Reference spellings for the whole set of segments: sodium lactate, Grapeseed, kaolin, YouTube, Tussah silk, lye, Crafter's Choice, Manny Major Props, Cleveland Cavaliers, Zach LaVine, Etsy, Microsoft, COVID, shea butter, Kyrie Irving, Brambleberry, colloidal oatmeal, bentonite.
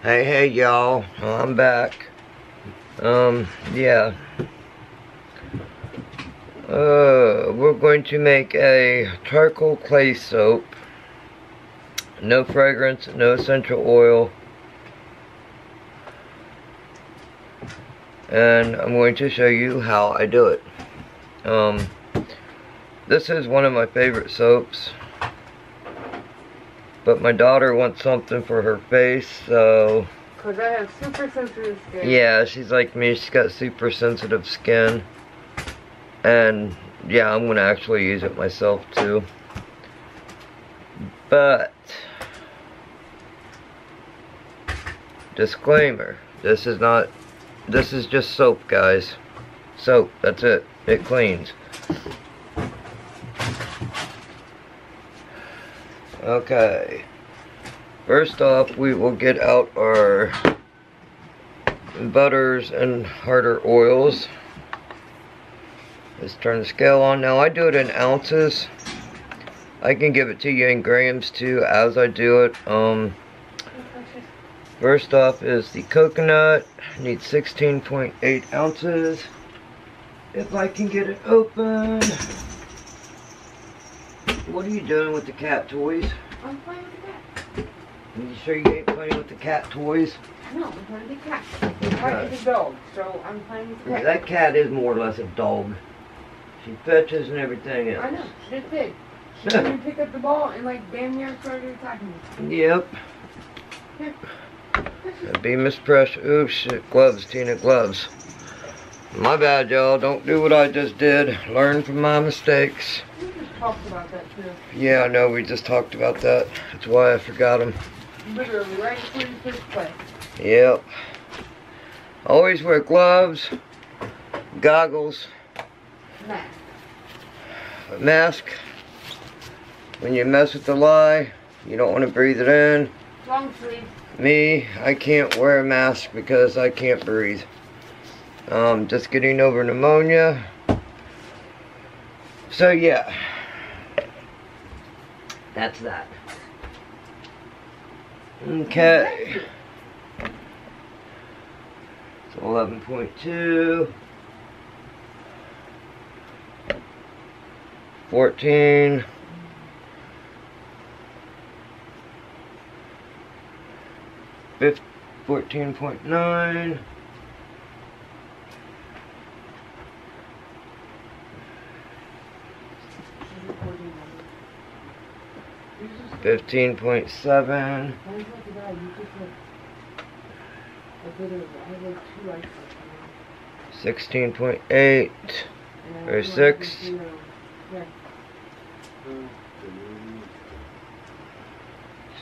Hey y'all, I'm back. We're going to make a charcoal clay soap. No fragrance, no essential oil. And I'm going to show you how I do it. This is one of my favorite soaps. But my daughter wants something for her face, so... Because I have super sensitive skin. Yeah, she's like me. She's got super sensitive skin. And, yeah, I'm going to actually use it myself, too. But... disclaimer. This is not... this is just soap, guys. Soap, that's it. It cleans. Okay, first off, we will get out our butters and harder oils. Let's turn the scale on. Now, I do it in ounces. I can give it to you in grams, too, as I do it. First off is the coconut. I need 16.8 ounces. If I can get it open... What are you doing with the cat toys? I'm playing with the cat. Are you sure you ain't playing with the cat toys? No, I'm playing with the cat. The cat is a dog, so I'm playing with the cat. That cat is more or less a dog. She fetches and everything else. I know, she did pig. She didn't pick up the ball and like damn near started attacking me. Yep. Here. That'd be mispressed. Oops, shit. Gloves, Tina, gloves. My bad, y'all. Don't do what I just did. Learn from my mistakes. Talked about that too. Yeah, I know, we just talked about that. That's why I forgot them. Literally right before you first play. Yep. Always wear gloves, goggles, mask. When you mess with the lye, you don't want to breathe it in. Long sleeve. Me, I can't wear a mask because I can't breathe. Just getting over pneumonia. So yeah. That's that. Okay. It's 11.2. 14. 14.9. 15.7. 16.8 or 6.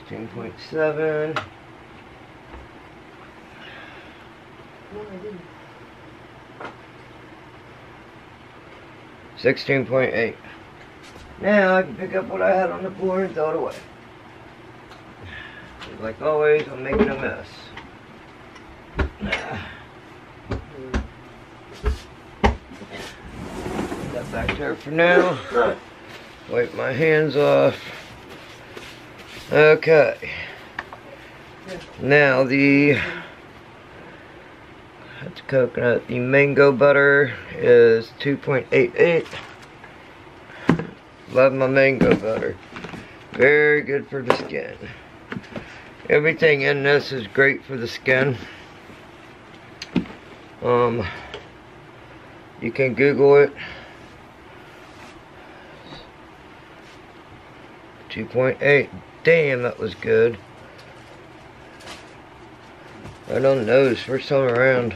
16.7. 16.8. Now I can pick up what I had on the floor and throw it away. Like always, I'm making a mess. Put that back there for now. Wipe my hands off. Okay. Now that's coconut. The mango butter is 2.88. Love my mango butter. Very good for the skin. Everything in this is great for the skin. You can Google it. 2.8. Damn, that was good. Right on the nose, first time around.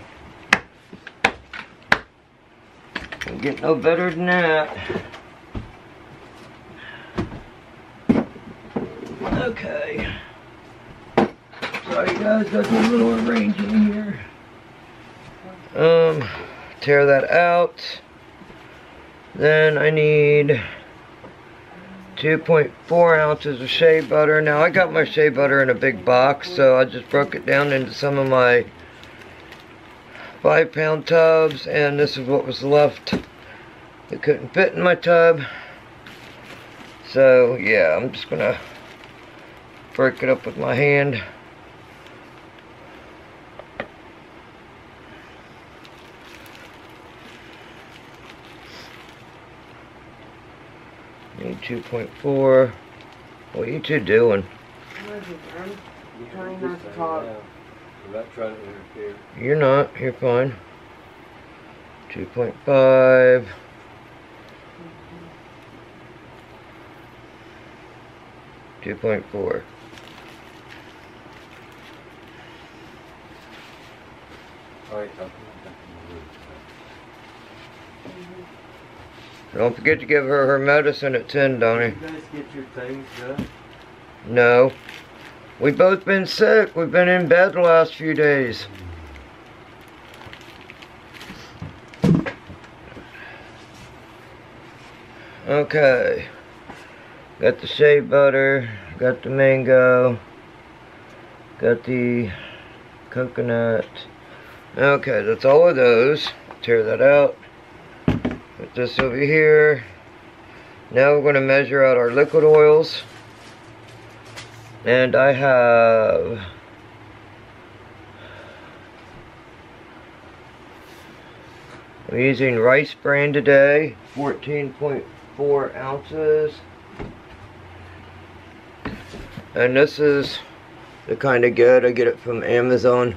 Don't get no better than that. Okay. Sorry guys, got a little arranging here. Tear that out. Then I need 2.4 ounces of shea butter. Now I got my shea butter in a big box, so I just broke it down into some of my 5-pound tubs, and this is what was left that couldn't fit in my tub. So yeah, I'm just gonna break it up with my hand. 2.4. What are you two doing? Trying not to talk. I'm not trying to interfere. You're not. You're fine. 2.5. Mm-hmm. 2.4. All right. Don't forget to give her her medicine at 10, Donnie. Did you guys get your things done? No. We've both been sick. We've been in bed the last few days. Okay. Got the shea butter. Got the mango. Got the coconut. Okay, that's all of those. Tear that out. Put this over here. Now we're going to measure out our liquid oils. And I have 're using rice bran today, 14.4 ounces. And this is the kind of good I get it from Amazon.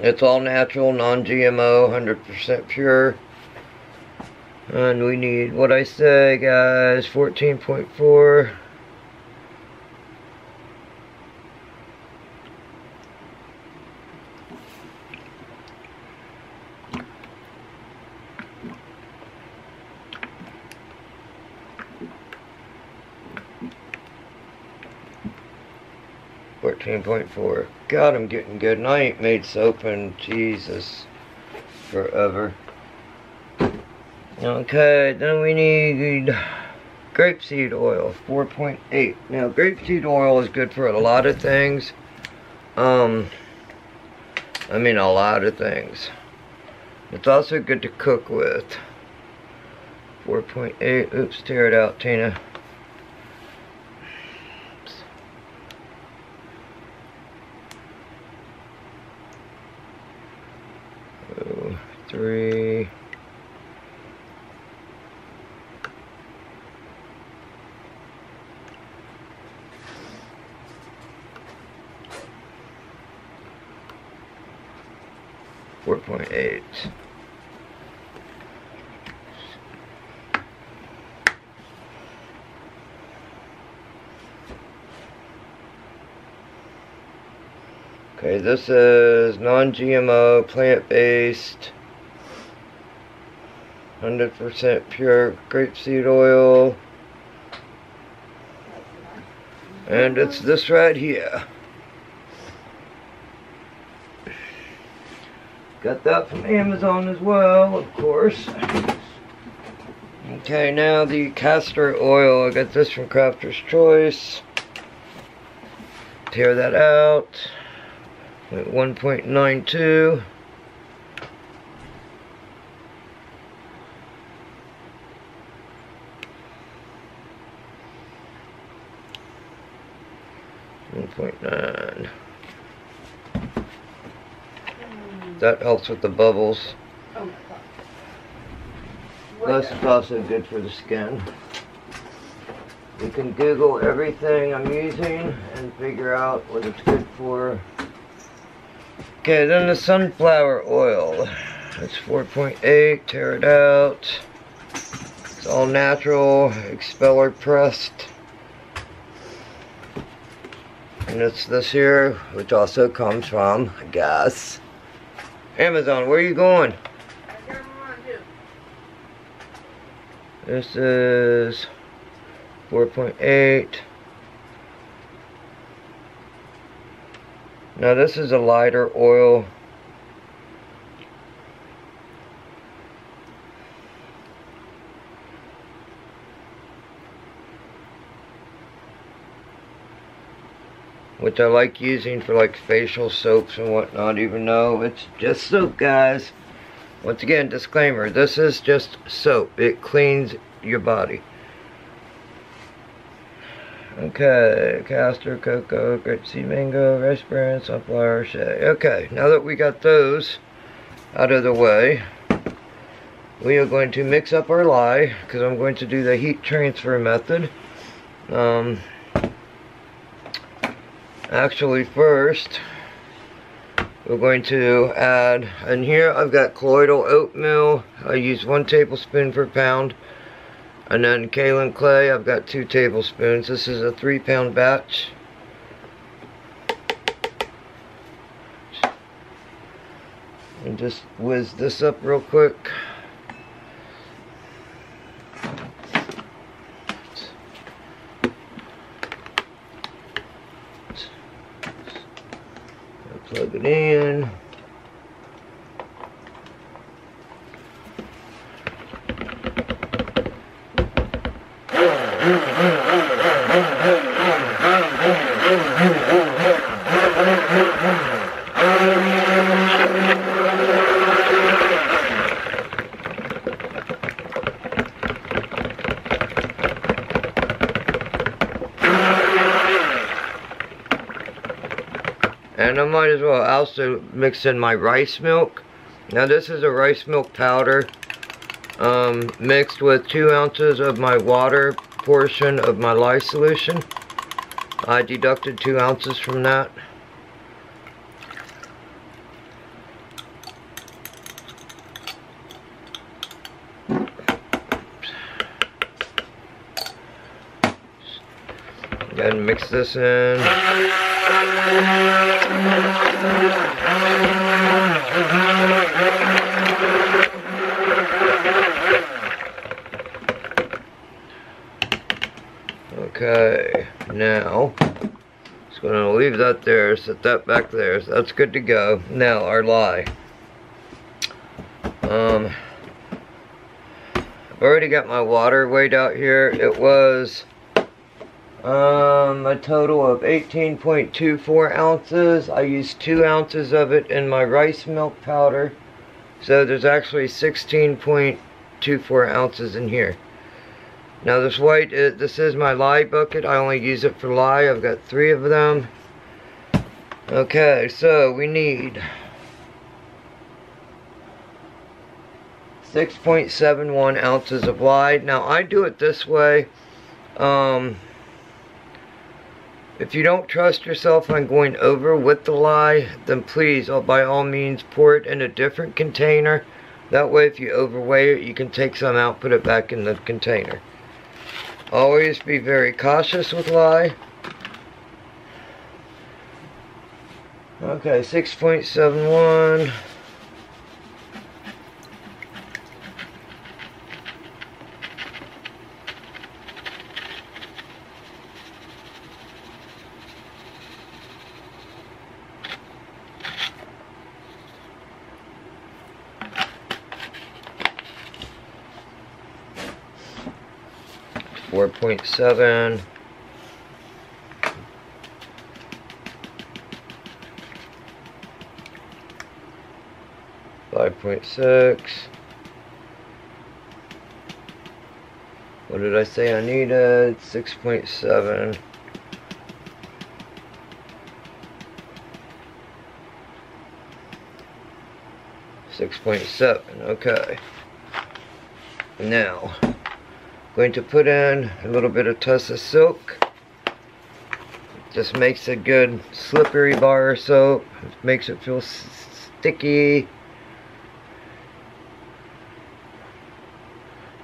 It's all natural, non-GMO, 100% pure. And we need, what I say, guys, 14.4. God, I'm getting good, and I ain't made soap in Jesus forever. Okay, then we need grapeseed oil, 4.8. Now, grapeseed oil is good for a lot of things. I mean a lot of things. It's also good to cook with. 4.8, oops, tear it out, Tina. Oops. 3... Okay, this is non-GMO, plant-based, 100% pure grapeseed oil, and it's this right here. Got that from Amazon as well, of course. Okay, now the castor oil. I got this from Crafter's Choice. Tear that out. 1.92. That helps with the bubbles. This is also good for the skin. You can Google everything I'm using and figure out what it's good for. Okay, then the sunflower oil. It's 4.8, tear it out. It's all natural, expeller pressed. And it's this here, which also comes from, I guess, Amazon. Where are you going? I got mine too. This is 4.8. Now this is a lighter oil. Which I like using for like facial soaps and whatnot, even though it's just soap, guys. Once again, disclaimer, this is just soap. It cleans your body. Okay, castor, cocoa, grapeseed, mango, rice bran, sunflower, shea. Okay, now that we got those out of the way, we are going to mix up our lye, because I'm going to do the heat transfer method. Actually, first we're going to add, and here I've got colloidal oatmeal. I use 1 tablespoon per pound. And then kaolin clay, I've got 2 tablespoons. This is a 3-pound batch. And just whiz this up real quick. Plug it in. And I might as well also mix in my rice milk. Now this is a rice milk powder mixed with 2 ounces of my water portion of my lye solution. I deducted 2 ounces from that. And mix this in. Okay, now just going to leave that there, set that back there, so that's good to go. Now our lye. I've already got my water weighed out here. It was a total of 18.24 ounces. I used 2 ounces of it in my rice milk powder. So there's actually 16.24 ounces in here. Now this white, this is my lye bucket. I only use it for lye. I've got 3 of them. Okay, so we need 6.71 ounces of lye. Now I do it this way. If you don't trust yourself on going over with the lye, then please, by all means, pour it in a different container. That way, if you overweigh it, you can take some out, put it back in the container. Always be very cautious with lye. Okay, 6.71. Point 7. Five point 6. What did I say I needed? 6.7. Okay. Now going to put in a little bit of Tussah silk. Just makes a good slippery bar of soap. It makes it feel sticky.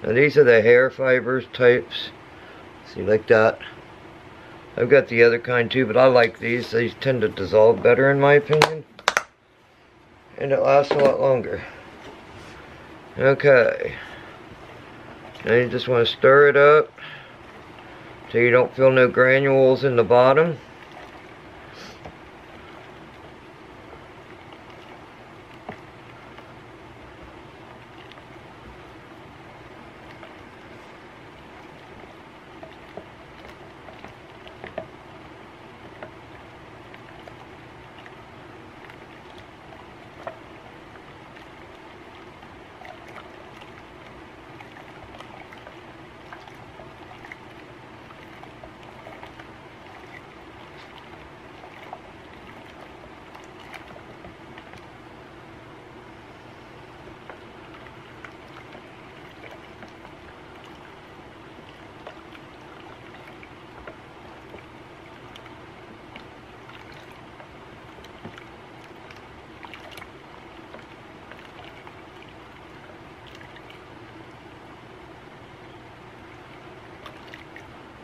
Now these are the hair fibers types. See, like that. I've got the other kind too, but I like these. These tend to dissolve better in my opinion. And it lasts a lot longer. Okay. Now you just want to stir it up so you don't feel no granules in the bottom.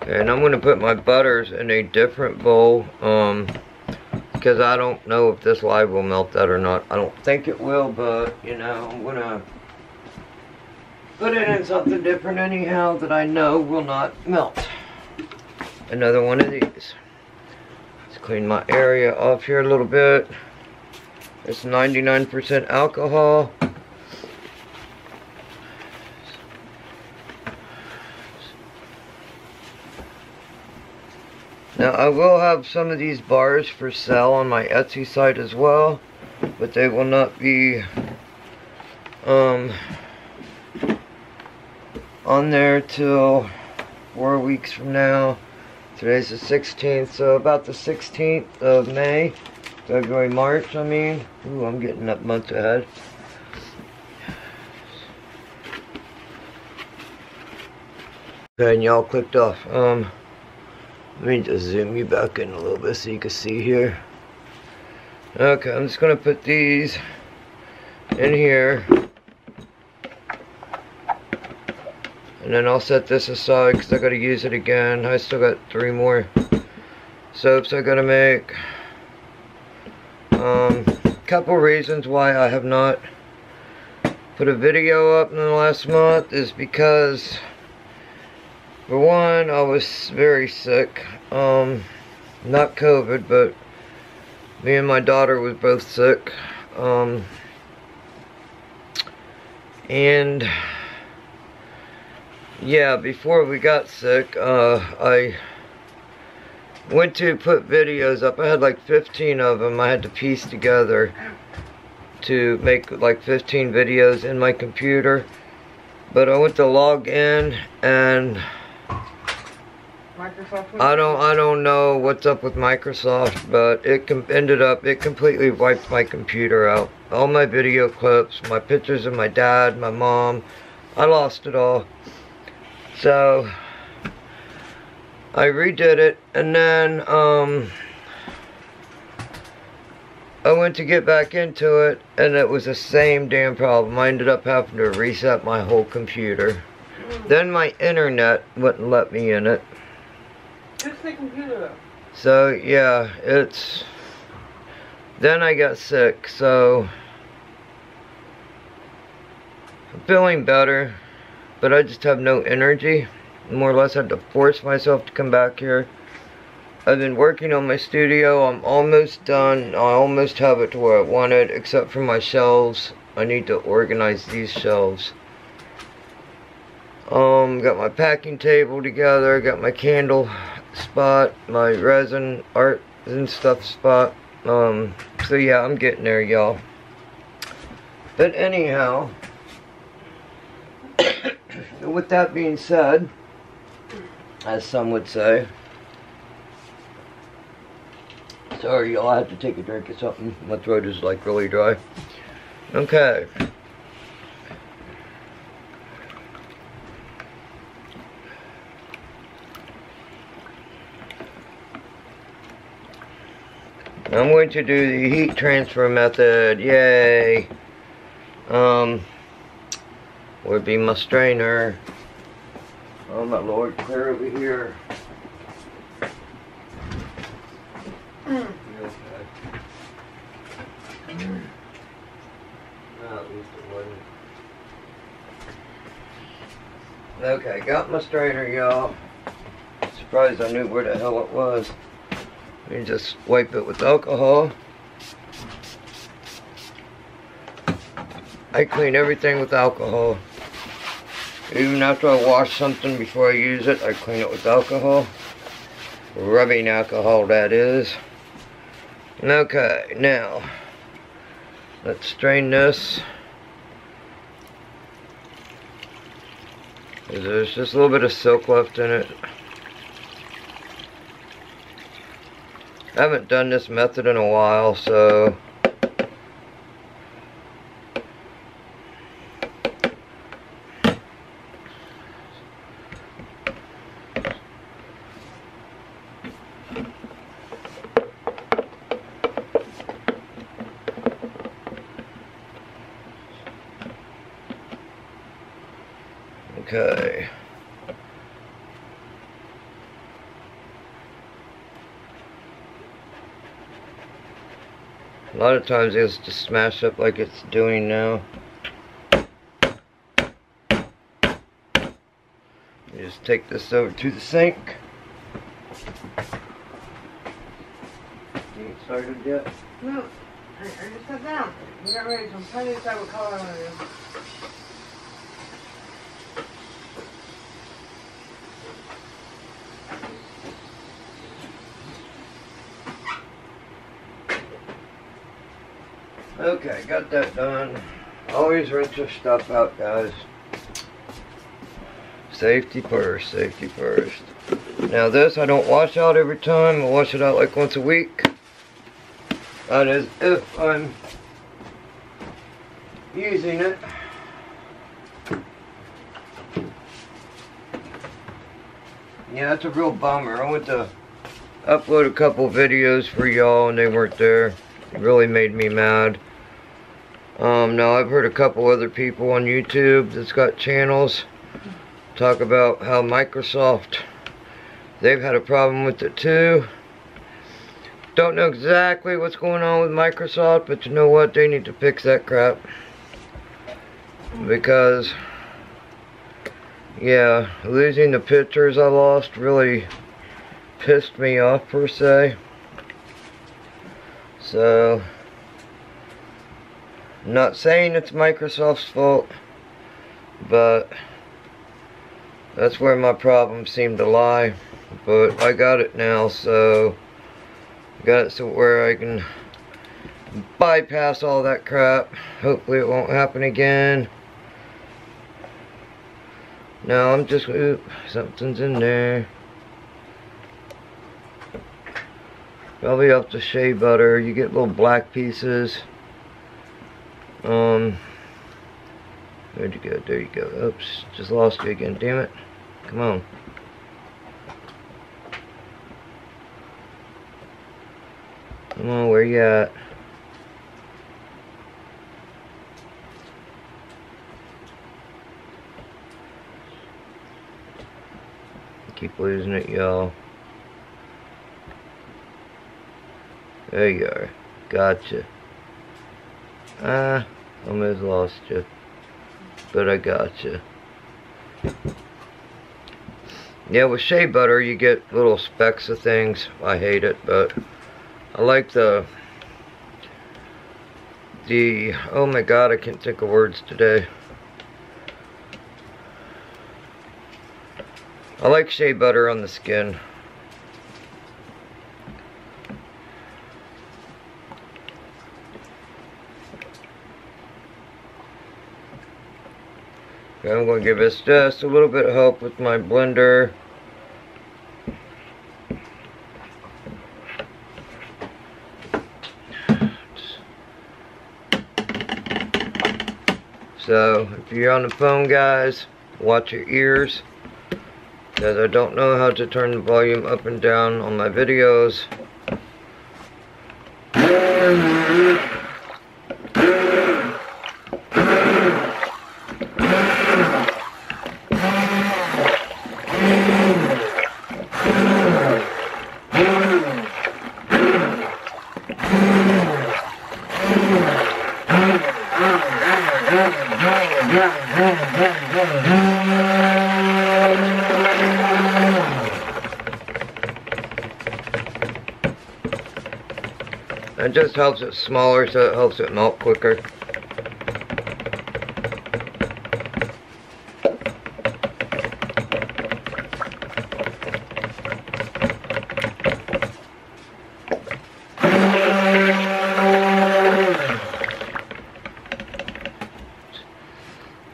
And I'm going to put my butters in a different bowl because I don't know if this live will melt that or not. I don't think it will, but you know, I'm going to put it in something different anyhow that I know will not melt. Another one of these. Let's clean my area off here a little bit. It's 99% alcohol. Now I will have some of these bars for sale on my Etsy site as well, but they will not be on there till 4 weeks from now. Today's the 16th, so about the 16th of May, February, March, I mean. Ooh, I'm getting that month ahead. Okay, and y'all clicked off. Let me just zoom you back in a little bit so you can see here. Okay, I'm just going to put these in here. And then I'll set this aside because I got to use it again. I still got 3 more soaps I got to make. Couple reasons why I have not put a video up in the last month is because, for one, I was very sick, not COVID, but me and my daughter was both sick, and yeah, before we got sick, I went to put videos up. I had like 15 of them. I had to piece together to make like 15 videos in my computer, but I went to log in and I don't know what's up with Microsoft, but it completely wiped my computer out. All my video clips, my pictures of my dad, my mom, I lost it all. So I redid it, and then I went to get back into it, and it was the same damn problem. I ended up having to reset my whole computer. Then my internet wouldn't let me in it. It's the computer though. So yeah, it's, then I got sick, so I'm feeling better, but I just have no energy. More or less had to force myself to come back here. I've been working on my studio. I'm almost done. I almost have it to where I want it, except for my shelves. I need to organize these shelves. Got my packing table together, got my candle spot, my resin art and stuff spot. So yeah, I'm getting there, y'all. But anyhow, with that being said, as some would say, sorry y'all, I have to take a drink or something. My throat is like really dry. Okay. I'm going to do the heat transfer method, yay! Would be my strainer. Oh my lord, clear over here. Okay. No, at least it wasn't. Okay, got my strainer, y'all. Surprised I knew where the hell it was. You just wipe it with alcohol. I clean everything with alcohol. Even after I wash something before I use it, I clean it with alcohol. Rubbing alcohol, that is. Okay, now let's strain this. There's just a little bit of silk left in it. I haven't done this method in a while, so okay. A lot of times it has to smash up like it's doing now. You just take this over to the sink. You ain't started yet? No, I just sat down. We got ready, so I'm trying to decide what color I want to do. Okay, got that done. Always rinse your stuff out, guys. Safety first, safety first. Now this I don't wash out every time. I wash it out like once a week. That is if I'm using it. Yeah, that's a real bummer. I went to upload a couple videos for y'all and they weren't there. It really made me mad. Now I've heard a couple other people on YouTube that's got channels talk about how Microsoft, they've had a problem with it too. Don't know exactly what's going on with Microsoft, but you know what, they need to fix that crap, because yeah, losing the pictures I lost really pissed me off per se. So I'm not saying it's Microsoft's fault, but that's where my problem seemed to lie. But I got it now, so I got it so where I can bypass all that crap. Hopefully it won't happen again. Now I'm just, oop, something's in there. Probably off the shea butter. You get little black pieces. Where'd you go? There you go. Oops, just lost you again. Damn it. Come on. Come on, where you at? I keep losing it, y'all. There you are. Gotcha. Almost lost you. But I gotcha. Yeah, with shea butter you get little specks of things. I hate it, but I like the oh my god, I can't think of words today. I like shea butter on the skin. Okay, I'm going to give this just a little bit of help with my blender. So, if you're on the phone, guys, watch your ears, because I don't know how to turn the volume up and down on my videos. It just helps it smaller, so it helps it melt quicker.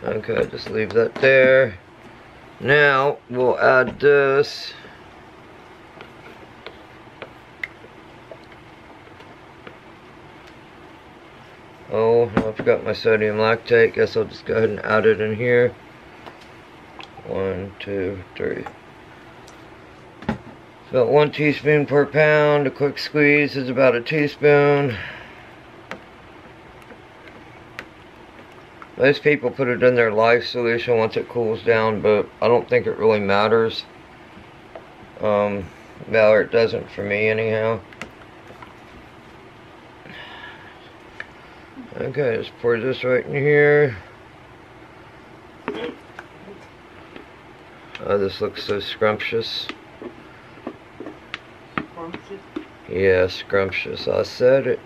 Okay, just leave that there. Now we'll add this. Oh, I forgot my sodium lactate. Guess I'll just go ahead and add it in here. 1, 2, 3. About 1 teaspoon per pound. A quick squeeze is about 1 teaspoon. Most people put it in their lye solution once it cools down, but I don't think it really matters. Well, it doesn't for me anyhow. Okay, let's pour this right in here. Oh, this looks so scrumptious. Scrumptious? Yeah, scrumptious. I said it.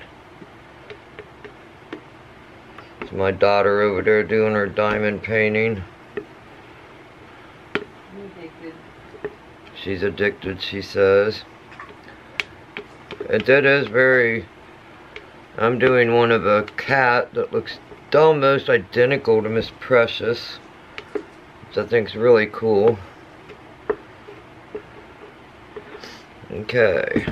It's my daughter over there doing her diamond painting. I'm addicted. She's addicted, she says. And that is very... I'm doing one of a cat that looks almost identical to Miss Precious, which I think is really cool. Okay.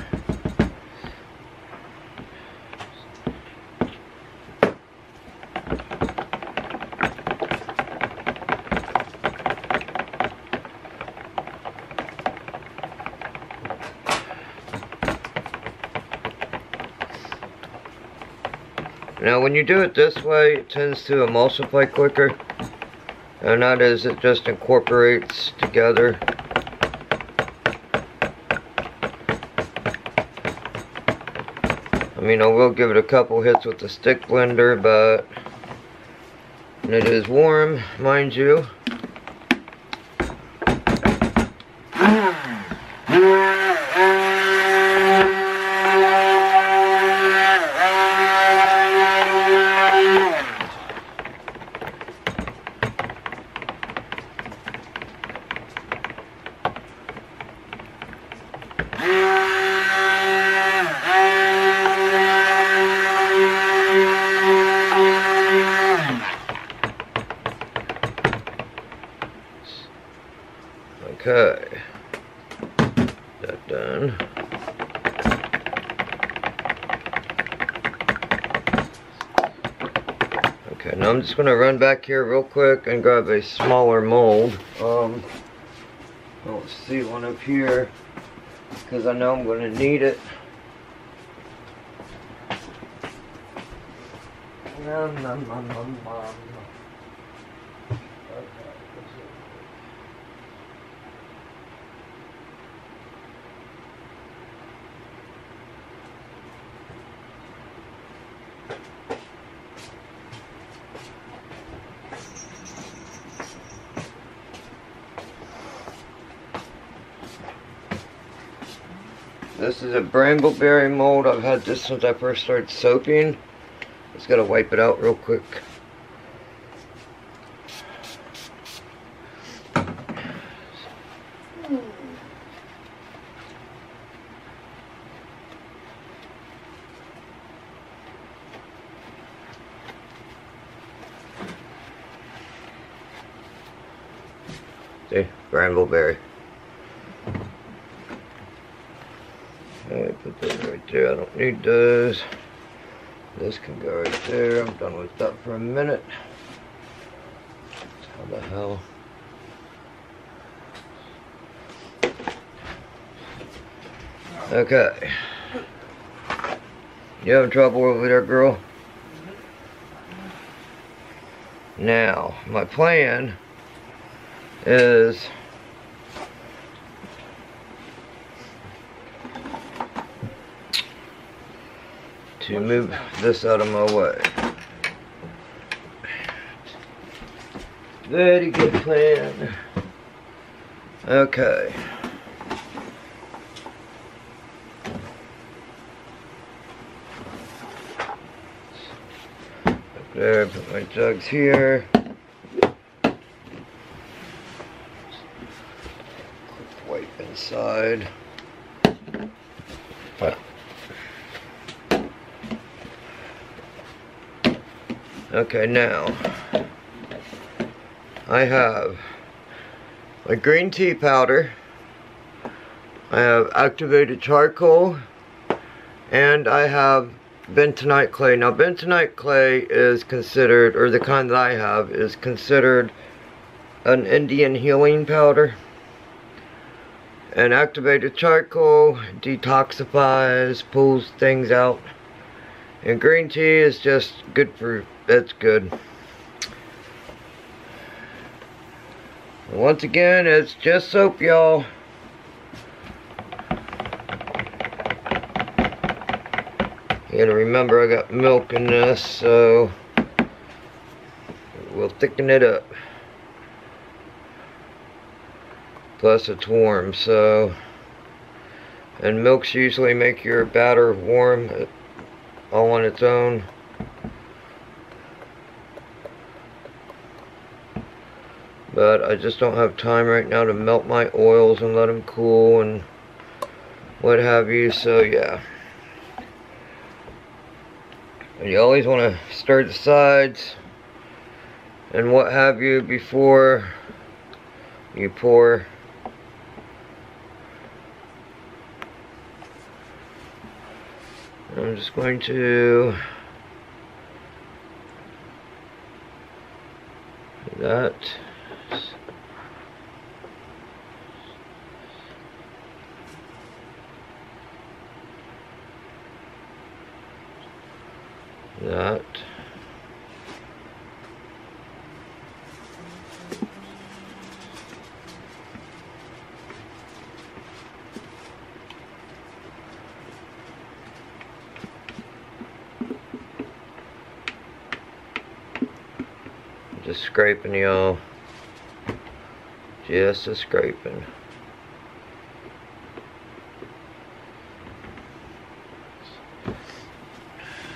Now when you do it this way, it tends to emulsify quicker, and that is, it just incorporates together. I mean, I will give it a couple hits with the stick blender, but it is warm, mind you. Okay, that done. Okay, now I'm just going to run back here real quick and grab a smaller mold. I don't see one up here because I know I'm going to need it. This is a Brambleberry mold. I've had this since I first started soaping. Just gotta wipe it out real quick. See, Brambleberry. Alright, put that right there. I don't need those. This can go right there. I'm done with that for a minute. How the hell? Okay. You having trouble over there, girl? Now, my plan is... to move this out of my way. Very good plan. Okay. Up there, put my jugs here. Quick wipe inside. Okay, now I have my green tea powder, I have activated charcoal, and I have bentonite clay. Now bentonite clay is considered, or the kind that I have, is considered an Indian healing powder. And activated charcoal detoxifies, pulls things out. And green tea is just good for, that's good. Once again, it's just soap, y'all. And remember, I got milk in this, so we'll thicken it up. Plus it's warm, so, and milks usually make your batter warm all on its own. But I just don't have time right now to melt my oils and let them cool and what have you, so yeah. And you always want to stir the sides and what have you before you pour. I'm just going to do that. That. Just scraping, y'all. Just a scraping.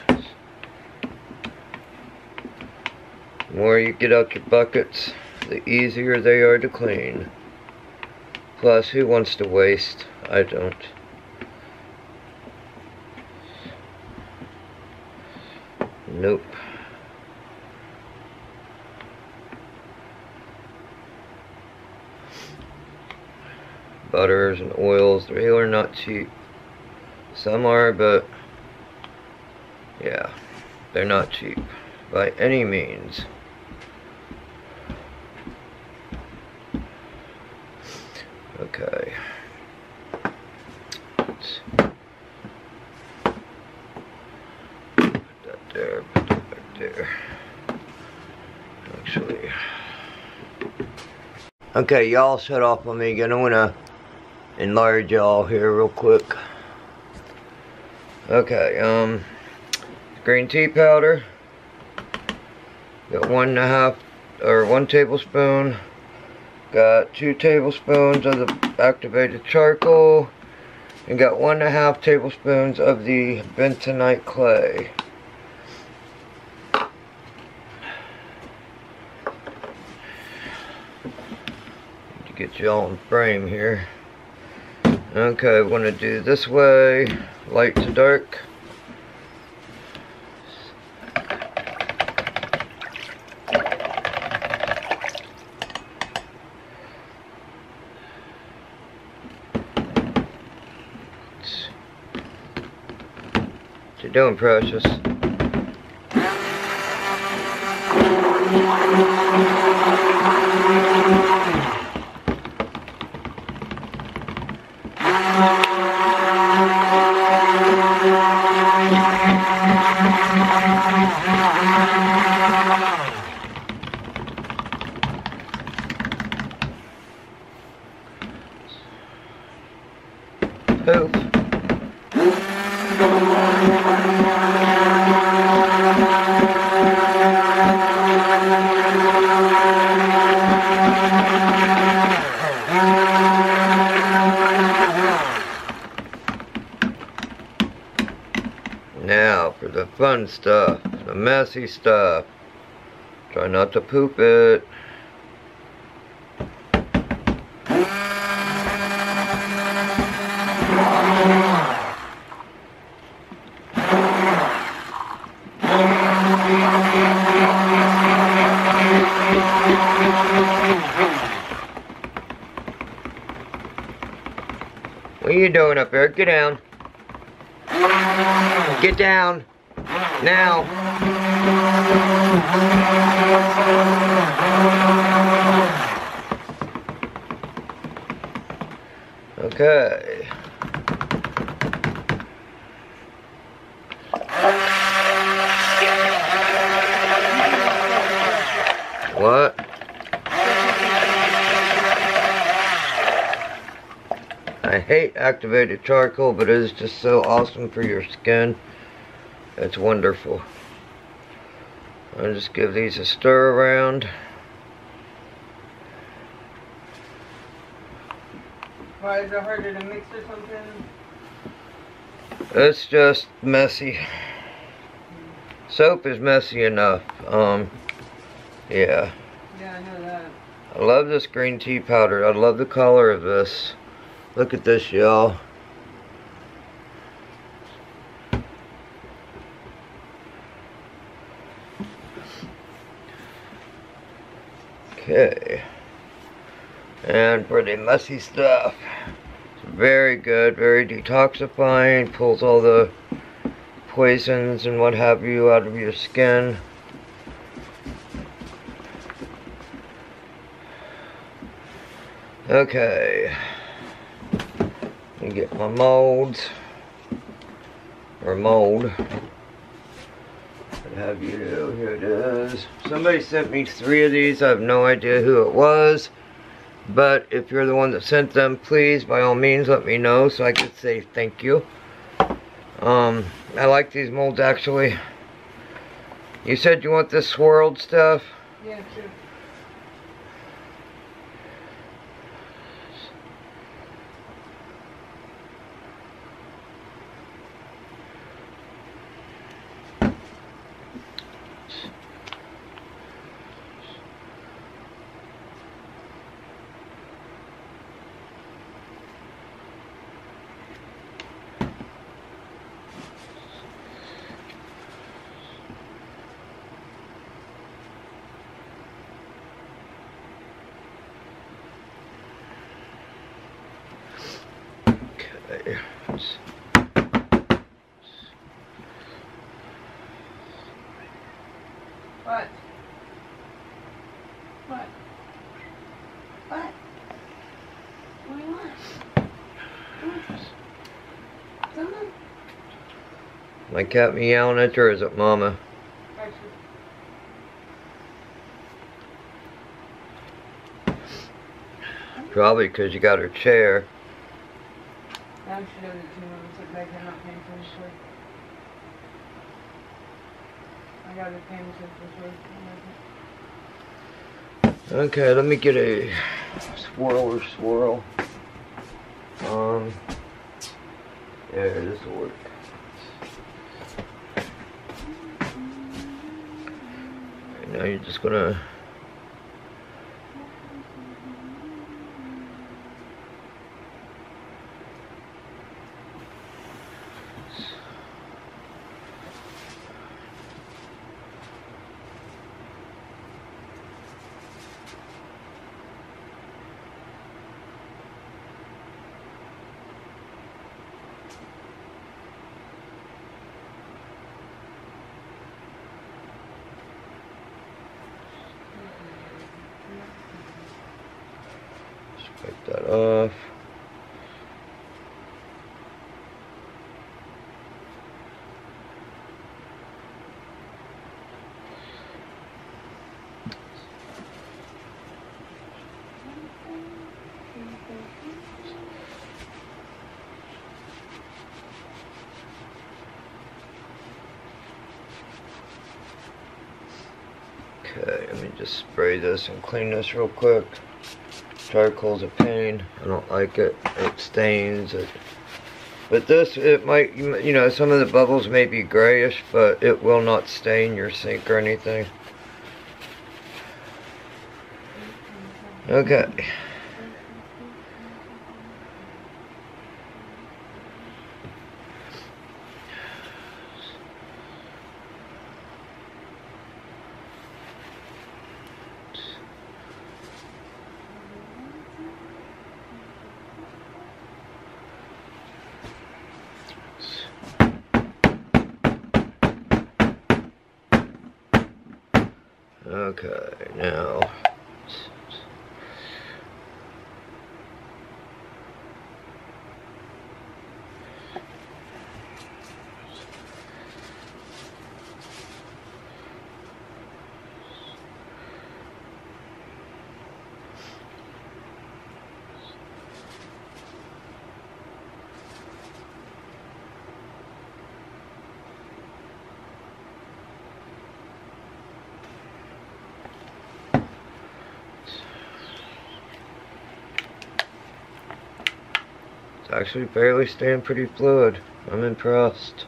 The more you get out your buckets, the easier they are to clean. Plus, who wants to waste? I don't. Nope. Butters and oils, they are not cheap. Some are, but yeah, they're not cheap by any means. Okay. Put that there, put that back there. Actually. Okay, y'all shut off on me again. I wanna enlarge y'all here real quick. Okay, green tea powder. Got 1 1/2 or 1 tablespoon. Got 2 tablespoons of the activated charcoal. And got 1 1/2 tablespoons of the bentonite clay. To get y'all in frame here. Okay, I'm going to do this way, light to dark. What you doing, Precious? Fun stuff, the messy stuff. Try not to poop it. What are you doing up there? Get down. Get down. Now, okay, what? I hate activated charcoal, but it is just so awesome for your skin. It's wonderful. I'll just give these a stir around. Why is it harder to mix or something? It's just messy. Soap is messy enough. Yeah. Yeah, I know that. I love this green tea powder. I love the color of this. Look at this, y'all. Okay. And pretty messy stuff. It's very good, very detoxifying, pulls all the poisons and what have you out of your skin. Okay, let me get my molds, or mold, what have you. Here it is. Somebody sent me 3 of these. I have no idea who it was. But if you're the one that sent them, please, by all means, let me know so I could say thank you. I like these molds, actually. You said you want this swirled stuff? Yeah, sure. What? What? What? What do you want? Come on. My cat meowing at her, or is it Mama? Probably because you got her chair. Now she doesn't do it. Sit back there, not paying attention to her. Okay, let me get a swirl. Yeah, this will work. And now you're just gonna take that off. Okay, let me just spray this and clean this real quick. Charcoal's a pain. I don't like it. It stains it. But this, it might, you know, some of the bubbles may be grayish, but it will not stain your sink or anything. Okay. Okay, now actually barely staying pretty fluid. I'm impressed.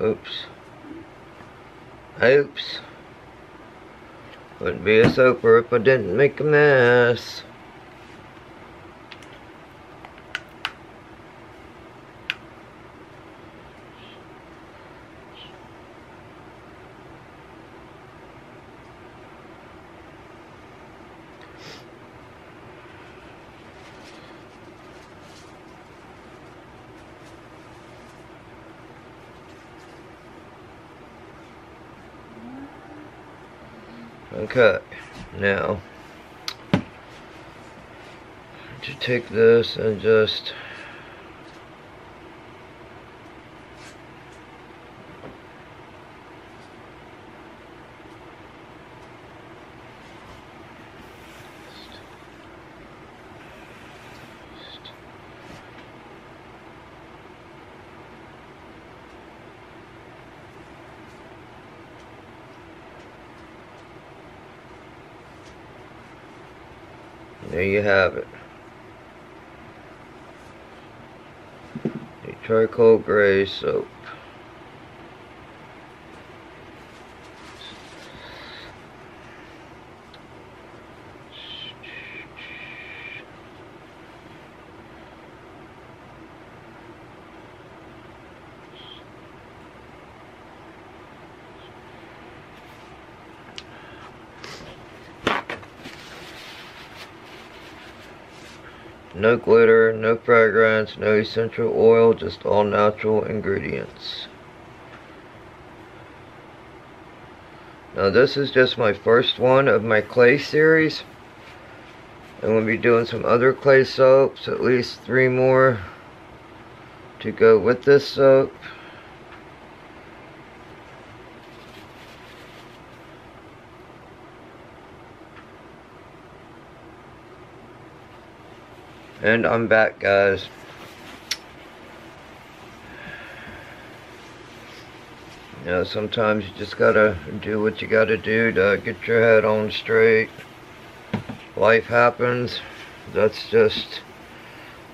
Oops. Oops. Wouldn't be a soaper if I didn't make a mess. Okay, now to take this and just there you have it. A charcoal gray soap. No glitter, no fragrance, no essential oil, just all natural ingredients. Now this is just my first one of my clay series. I'm going to be doing some other clay soaps, at least 3 more to go with this soap. And I'm back, guys. You know, sometimes you just gotta do what you gotta do to get your head on straight. Life happens. That's just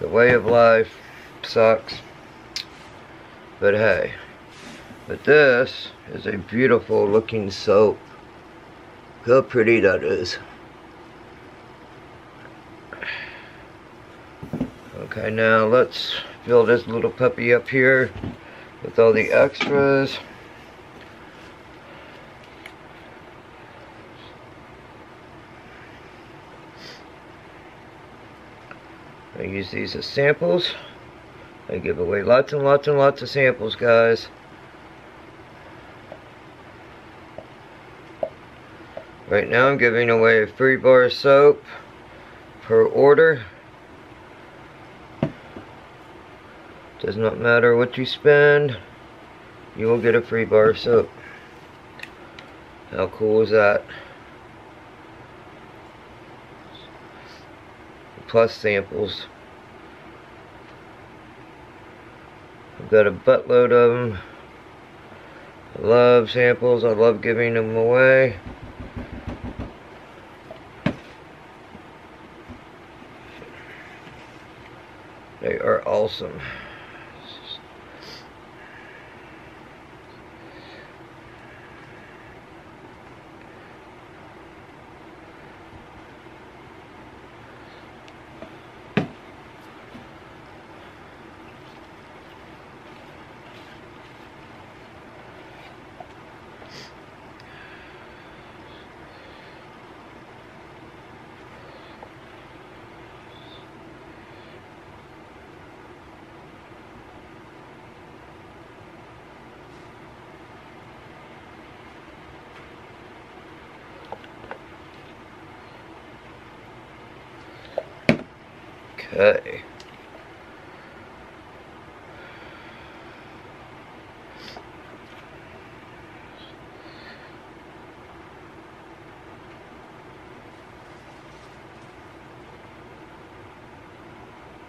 the way of life. Sucks. But hey. But this is a beautiful looking soap. Look how pretty that is. Okay, now let's fill this little puppy up here with all the extras. I use these as samples. I give away lots and lots and lots of samples, guys. Right now I'm giving away a free bar of soap per order. Does not matter what you spend, you will get a free bar of soap. How cool is that? Plus samples. I've got a buttload of them. I love samples. I love giving them away. They are awesome. Okay.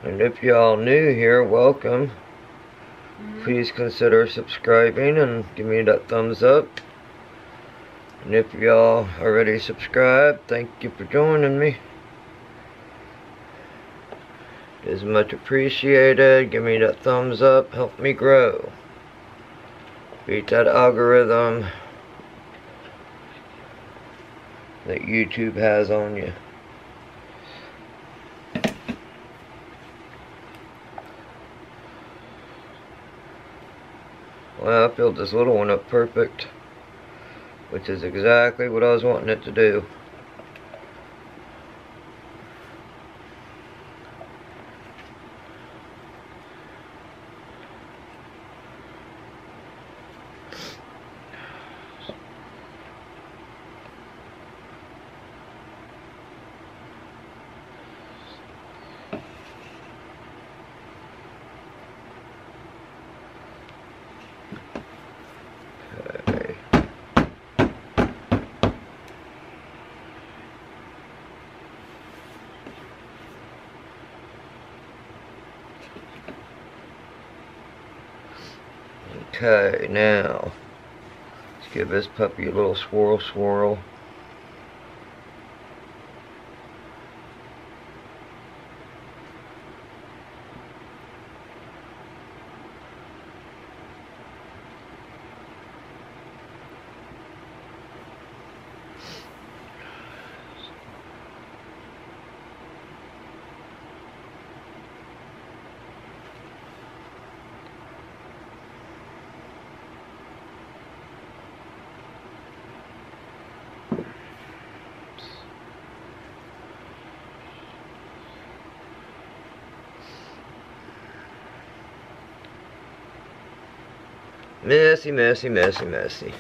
I And if y'all new here, welcome. Please consider subscribing and give me that thumbs up. And if y'all already subscribed, thank you for joining me. It is much appreciated. Give me that thumbs up. Help me grow. Beat that algorithm that YouTube has on you. Well, I filled this little one up perfect, which is exactly what I was wanting it to do. Okay, now let's give this puppy a little swirl, swirl. Messy, messy, messy, messy.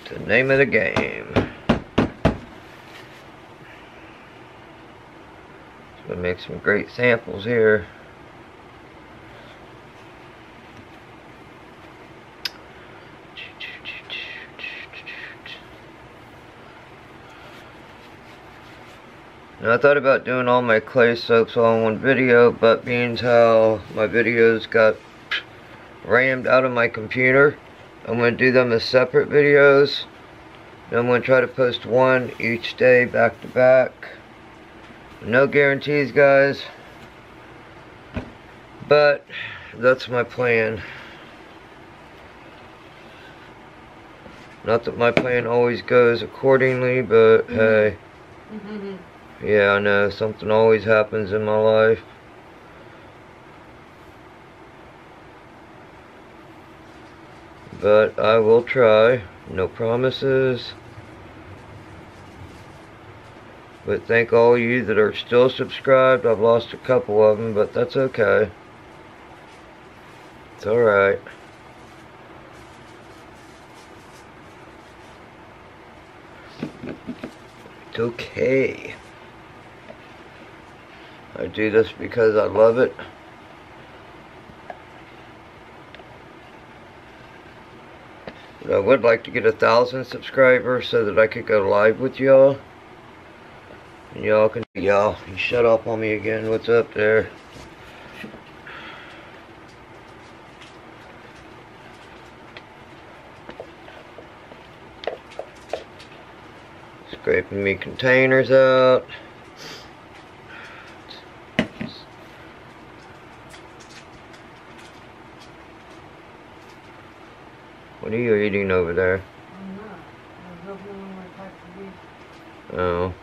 It's the name of the game. So we make some great samples here. Now, I thought about doing all my clay soaps all in one video, but being how my videos got rammed out of my computer, I'm going to do them as separate videos, and I'm going to try to post one each day back to back. No guarantees, guys, but that's my plan. Not that my plan always goes accordingly, but hey, yeah, I know something always happens in my life. But I will try, no promises. But thank all you that are still subscribed. I've lost a couple of them, but that's okay. It's alright. It's okay. I do this because I love it. I would like to get 1,000 subscribers so that I could go live with y'all. And y'all can... Y'all, you shut up on me again. What's up there? Scraping me containers out. What are you eating over there? I'm not. I was opening my pack of beef. Oh.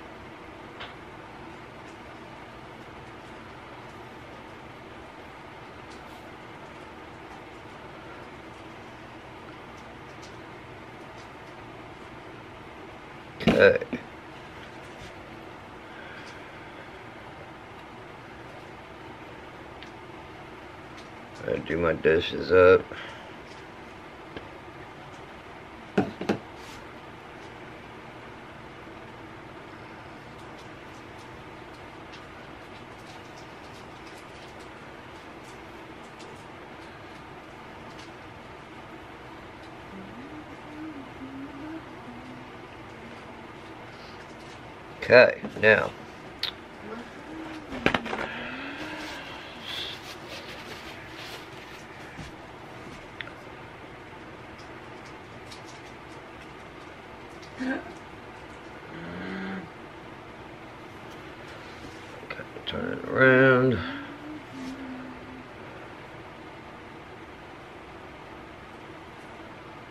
Okay. I do my dishes up. Okay, now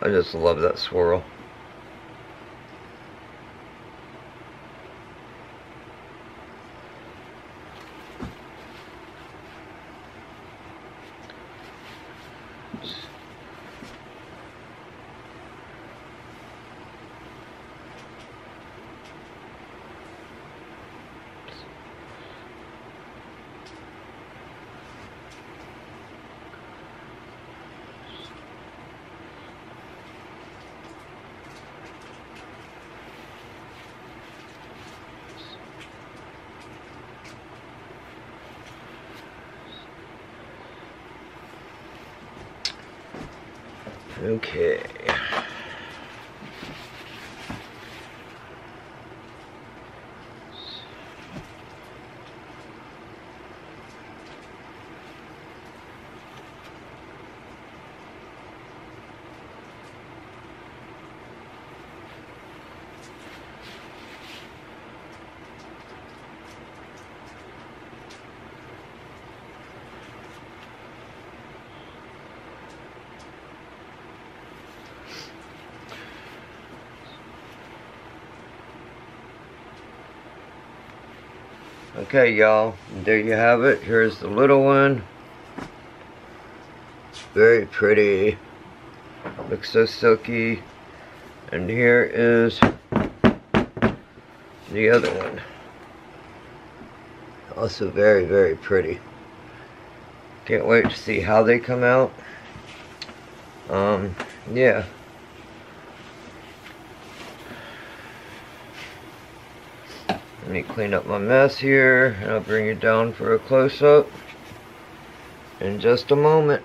I just love that swirl. Okay. Okay, y'all, there you have it. Here's the little one. It's very pretty. Looks so silky. And here is the other one. Also very, very pretty. Can't wait to see how they come out. Yeah. Let me clean up my mess here, and I'll bring you down for a close-up in just a moment.